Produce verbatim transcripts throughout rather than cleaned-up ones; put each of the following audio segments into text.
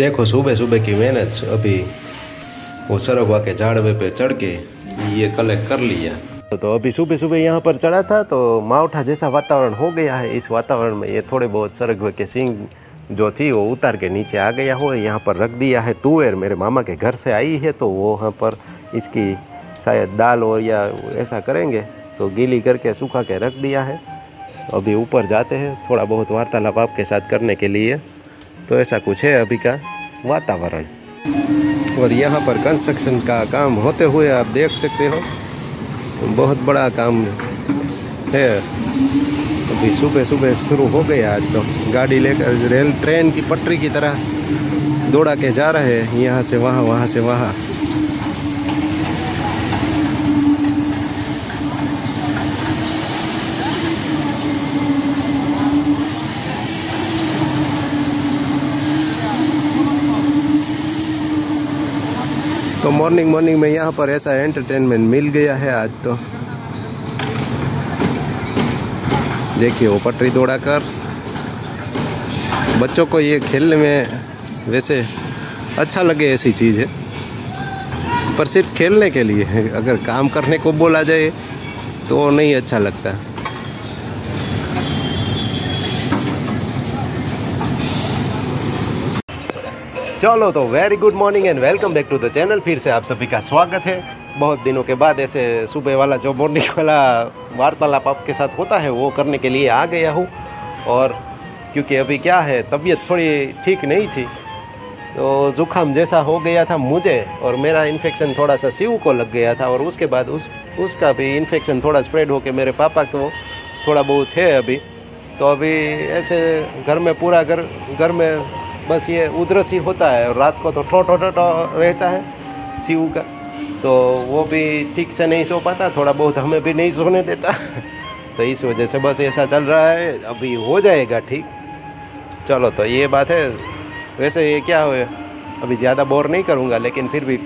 देखो सुबह सुबह की मेहनत, अभी वो सरगवा के झाड़वे पे चढ़ के ये कलेक्ट कर लिया। तो अभी सुबह सुबह यहाँ पर चढ़ा था तो मावठा जैसा वातावरण हो गया है। इस वातावरण में ये थोड़े बहुत सरगवे के सींग जो थी वो उतार के नीचे आ गया हो। यहाँ पर रख दिया है तुवेर, मेरे मामा के घर से आई है तो वो यहाँ पर इसकी शायद दाल और या ऐसा करेंगे, तो गीली करके सूखा के रख दिया है। अभी ऊपर जाते हैं थोड़ा बहुत वार्तालाप आपके साथ करने के लिए। तो ऐसा कुछ है अभी का वातावरण। और यहाँ पर कंस्ट्रक्शन का काम होते हुए आप देख सकते हो, बहुत बड़ा काम है। अभी सुबह सुबह शुरू हो गया आज तो। गाड़ी लेकर रेल ट्रेन की पटरी की तरह दौड़ा के जा रहे हैं यहाँ से वहाँ, वहाँ से वहाँ। तो मॉर्निंग मॉर्निंग में यहाँ पर ऐसा एंटरटेनमेंट मिल गया है आज तो। देखिए वो पटरी दौड़ा कर, बच्चों को ये खेलने में वैसे अच्छा लगे ऐसी चीज़ है, पर सिर्फ खेलने के लिए है। अगर काम करने को बोला जाए तो नहीं अच्छा लगता। चलो तो very good morning and welcome back to the channel. फिर से आप सभी का स्वागत है। बहुत दिनों के बाद ऐसे सुबह वाला जो मॉर्निंग वाला वार्तालाप आपके साथ होता है वो करने के लिए आ गया हूँ। और क्योंकि अभी क्या है, तबीयत थोड़ी ठीक नहीं थी तो जुकाम जैसा हो गया था मुझे, और मेरा इन्फेक्शन थोड़ा सा शिव को लग गया था, और उसके बाद उस उसका भी इन्फेक्शन थोड़ा स्प्रेड होकर मेरे पापा को थोड़ा बहुत है अभी। तो अभी ऐसे घर में पूरा घर घर में बस ये उधरस ही होता है, और रात को तो ठो ठो ठो रहता है सीऊ का, तो वो भी ठीक से नहीं सो पाता, थोड़ा बहुत हमें भी नहीं सोने देता। तो इस वजह से बस ऐसा चल रहा है, अभी हो जाएगा ठीक। चलो तो ये बात है। वैसे ये क्या हुआ, अभी ज़्यादा बोर नहीं करूँगा, लेकिन फिर भी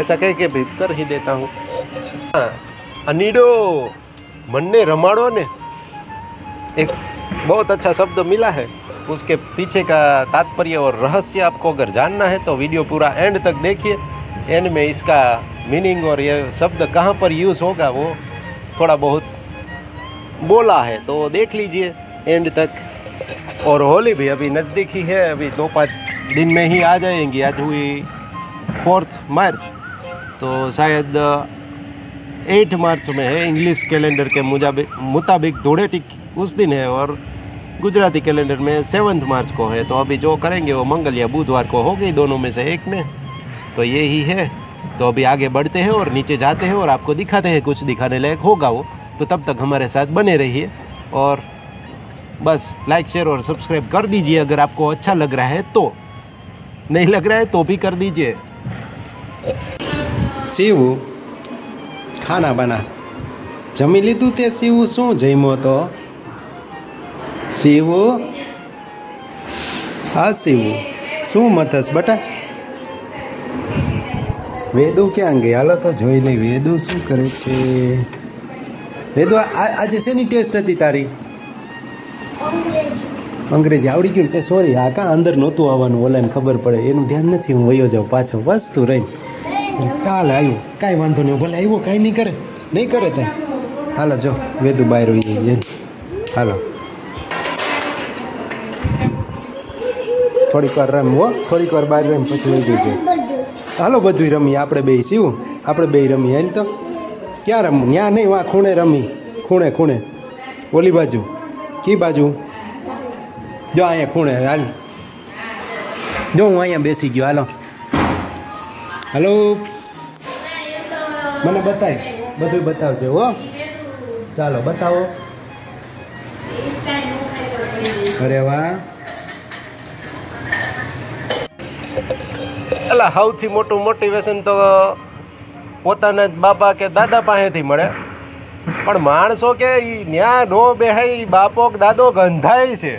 ऐसा कह के भी कर ही देता हूँ। अनीडो मन्ने रमाड़ो ने एक बहुत अच्छा शब्द मिला है, उसके पीछे का तात्पर्य और रहस्य आपको अगर जानना है तो वीडियो पूरा एंड तक देखिए। एंड में इसका मीनिंग और ये शब्द कहाँ पर यूज़ होगा वो थोड़ा बहुत बोला है, तो देख लीजिए एंड तक। और होली भी अभी नज़दीक ही है, अभी दो पाँच दिन में ही आ जाएंगी। आज हुई फोर्थ मार्च, तो शायद एट मार्च में है इंग्लिश कैलेंडर के मुताबिक, धूड़ेटी उस दिन है, और गुजराती कैलेंडर में सेवन्थ मार्च को है। तो अभी जो करेंगे वो मंगल या बुधवार को होगी, दोनों में से एक में, तो ये ही है। तो अभी आगे बढ़ते हैं और नीचे जाते हैं और आपको दिखाते हैं कुछ दिखाने लायक होगा वो। तो तब तक हमारे साथ बने रहिए और बस लाइक शेयर और सब्सक्राइब कर दीजिए अगर आपको अच्छा लग रहा है तो, नहीं लग रहा है तो भी कर दीजिए। सीवू खाना बना जमी लीधु ते सीवू शू जमो तो सीवू हाँ सीवू शू मतस बटा वेदू क्या गया तो जोई ले वेदू शू करे छे। वेदू आज शेनी टेस्ट थी तारी? अंग्रेजी आवड़ी गयु ने? सॉरी हाँ का अंदर नोतु आवानु, ओलाने खबर पड़े एनु ध्यान नथी, हूँ वयो जाऊँ पाछो वस्तु रही काल आयो। काई वांधो नहीं, भले आयो काई नहीं करे नहीं करे ते। हालो जो वेदू बाहर होई गई, हालो थोड़ी વાર રમવો, થોડીક વાર બહાર રમ પછી લઈ જઈએ। હાલો બધું રમીએ આપણે બે, સીવું આપણે બે રમીએ। હાલ તો ક્યાં રમવું? ત્યાં નહીં, વાં ખૂણે રમી, ખૂણે ખૂણે ઓલી બાજુ, કી બાજુ? જો અહીંયા ખૂણે, હાલ જો હું અહીંયા બેસી ગયો। હાલો હાલો મને બતાય, બધું બતાવજો હો। ચાલો બતાવો। અરે વાહ, એટલે સૌથી મોટું મોટિવેશન તો પોતાના જ બાપા કે દાદા પાસેથી મળે, પણ માણસો કે એ ન્યા નો બેહાય, બાપો કે દાદો ગંધાય છે।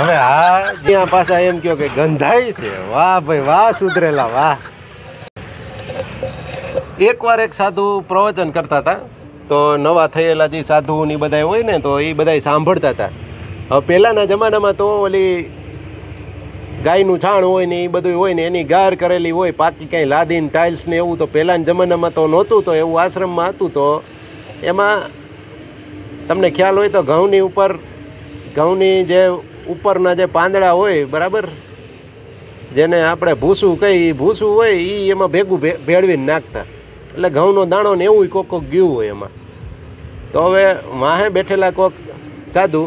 હવે હા જ્યાં પાછા એમ કહો કે ગંધાય છે। વાહ ભાઈ વાહ, સુધરેલા વાહ। એકવાર એક સાધુ પ્રવચન કરતા હતા, તો નવા થયેલા જે સાધુની બધા હોય ને તો એ બધા સાંભળતા હતા। હવે પહેલાંના જમાનામાં તો ઓલી गाय નું છાણ હોય ને એ બધું હોય ને એની ગાર કરેલી હોય પાકી કાંઈ લાદીને ટાઇલ્સ ને એવું તો પહેલાંના જમાનામાં તો નહોતું, તો એવું આશ્રમમાં હતું. તો એમાં તમને ખ્યાલ હોય તો ઘઉંની ઉપર ઘઉંની જે ઉપરના જે પાંદડા હોય બરાબર, જેને આપણે ભૂસું કહીએ, ભૂસું હોય એ એમાં ભેગું ભેળવીને નાખતા એટલે ઘઉંનો દાણો ને એવું કોક કોક ગયું હોય એમાં. તો હવે વાહે બેઠેલા કોક સાધુ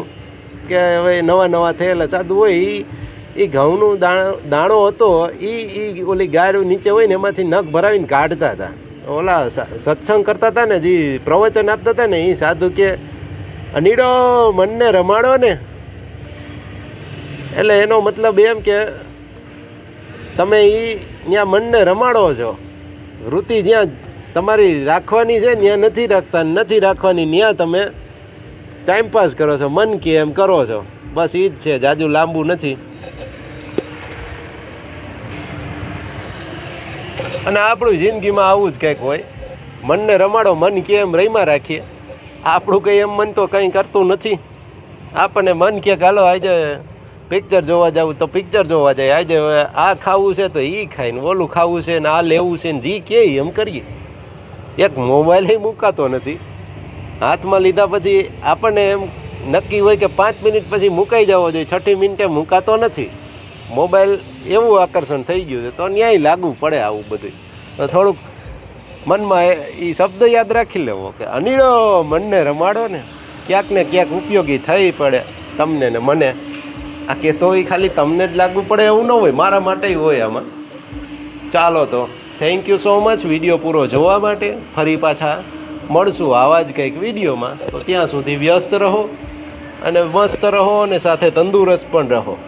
કે હવે નવા નવા થયેલા સાધુ હોય એ એ ઘઉંનો દાણો દાણો હતો એ એ ઓલી ગાર નીચે હોય ને એમાંથી નખ ભરાવીને કાઢતા હતા. ઓલા સત્સંગ કરતા હતા ને, જે પ્રવચન આપતા હતા ને એ સાધુ કે અનીડો મનને રમાડો ને. એટલે એનો મતલબ એમ કે તમે એ ત્યાં મનને રમાડો છો, વૃત્તિ જ્યાં તમારી રાખવાની છે ત્યાં નથી રાખતા, નથી રાખવાની ત્યાં તમે ટાઈમપાસ કરો છો, મન કે એમ કરો છો. બસ એ જ છે, જાજુ લાંબુ નથી. અને આપણું જિંદગીમાં આવું જ કંઈક હોય, મનને રમાડો, મન કે એમ રહીમાં રાખીએ. આપણું કંઈ એમ મન તો કંઈ કરતું નથી. આપણને મન કે ચાલો આજે પિક્ચર જોવા જવું તો પિક્ચર જોવા જાય, આજે આ ખાવું છે તો એ ખાઈને, ઓલું ખાવું છે ને આ લેવું છે ને જે કહે એમ કરીએ. એક મોબાઈલ મૂકાતો નથી, હાથમાં લીધા પછી આપણને એમ નક્કી હોય કે પાંચ મિનિટ પછી મુકાઈ જવો જોઈએ, છઠ્ઠી મિનિટે મુકાતો નથી. મોબાઈલ એવું આકર્ષણ થઈ ગયું છે. તો ન્યાય લાગુ પડે આવું બધું. તો થોડુંક મનમાં એ શબ્દ યાદ રાખી લેવો કે અનીડો મનને રમાડો ને, ક્યાંક ને ક્યાંક ઉપયોગી થઈ પડે તમને ને મને. આ કહેતો હોય ખાલી તમને જ લાગુ પડે એવું ન હોય, મારા માટે હોય આમાં. ચાલો તો thank you so much video પૂરો જોવા માટે. ફરી પાછા મળશું આવા જ કંઈક વિડીયોમાં. તો ત્યાં સુધી વ્યસ્ત રહો અને મસ્ત રહો અને સાથે તંદુરસ્ત પણ રહો.